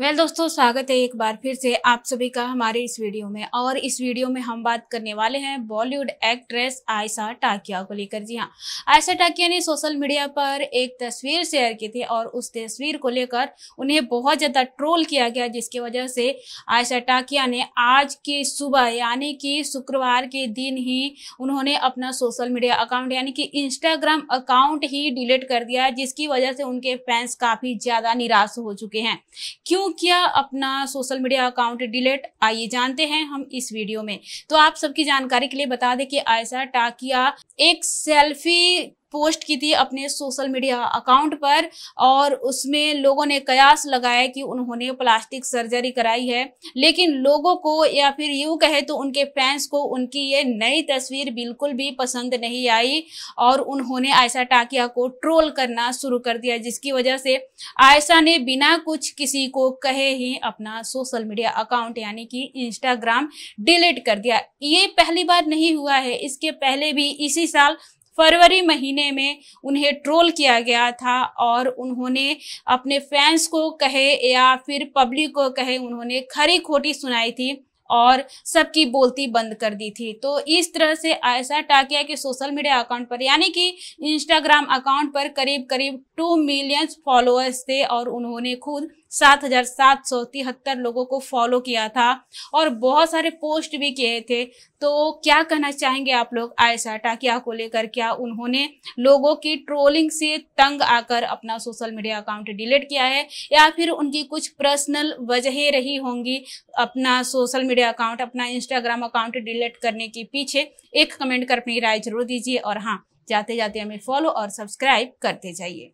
Well दोस्तों, स्वागत है एक बार फिर से आप सभी का हमारे इस वीडियो में। और इस वीडियो में हम बात करने वाले हैं बॉलीवुड एक्ट्रेस आयशा टाकिया को लेकर। जी हाँ, आयशा टाकिया ने सोशल मीडिया पर एक तस्वीर शेयर की थी और उस तस्वीर को लेकर उन्हें बहुत ज़्यादा ट्रोल किया गया, जिसकी वजह से आयशा टाकिया ने आज की सुबह यानी कि शुक्रवार के दिन ही उन्होंने अपना सोशल मीडिया अकाउंट यानी कि इंस्टाग्राम अकाउंट ही डिलीट कर दिया, जिसकी वजह से उनके फैंस काफ़ी ज़्यादा निराश हो चुके हैं। क्यों किया अपना सोशल मीडिया अकाउंट डिलीट, आइए जानते हैं हम इस वीडियो में। तो आप सबकी जानकारी के लिए बता दें कि आयशा टाकिया एक सेल्फी पोस्ट की थी अपने सोशल मीडिया अकाउंट पर और उसमें लोगों ने कयास लगाया कि उन्होंने प्लास्टिक सर्जरी कराई है, लेकिन लोगों को या फिर यूं कहे तो उनके फैंस को उनकी ये नई तस्वीर बिल्कुल भी पसंद नहीं आई और उन्होंने आयशा टाकिया को ट्रोल करना शुरू कर दिया, जिसकी वजह से आयशा ने बिना कुछ किसी को कहे ही अपना सोशल मीडिया अकाउंट यानी कि इंस्टाग्राम डिलीट कर दिया। ये पहली बार नहीं हुआ है, इसके पहले भी इसी साल फरवरी महीने में उन्हें ट्रोल किया गया था और उन्होंने अपने फैंस को कहे या फिर पब्लिक को कहे उन्होंने खरी खोटी सुनाई थी और सबकी बोलती बंद कर दी थी। तो इस तरह से आयशा टाकिया के सोशल मीडिया अकाउंट पर यानी कि इंस्टाग्राम अकाउंट पर करीब करीब 2 मिलियन फॉलोअर्स थे और उन्होंने खुद 7,773 लोगों को फॉलो किया था और बहुत सारे पोस्ट भी किए थे। तो क्या कहना चाहेंगे आप लोग आयशा टाकिया को लेकर? क्या उन्होंने लोगों की ट्रोलिंग से तंग आकर अपना सोशल मीडिया अकाउंट डिलीट किया है या फिर उनकी कुछ पर्सनल वजहें रही होंगी अपना सोशल मीडिया अकाउंट, अपना इंस्टाग्राम अकाउंट डिलीट करने के पीछे? एक कमेंट कर अपनी राय जरूर दीजिए और हाँ, जाते जाते हमें फॉलो और सब्सक्राइब करते जाइए।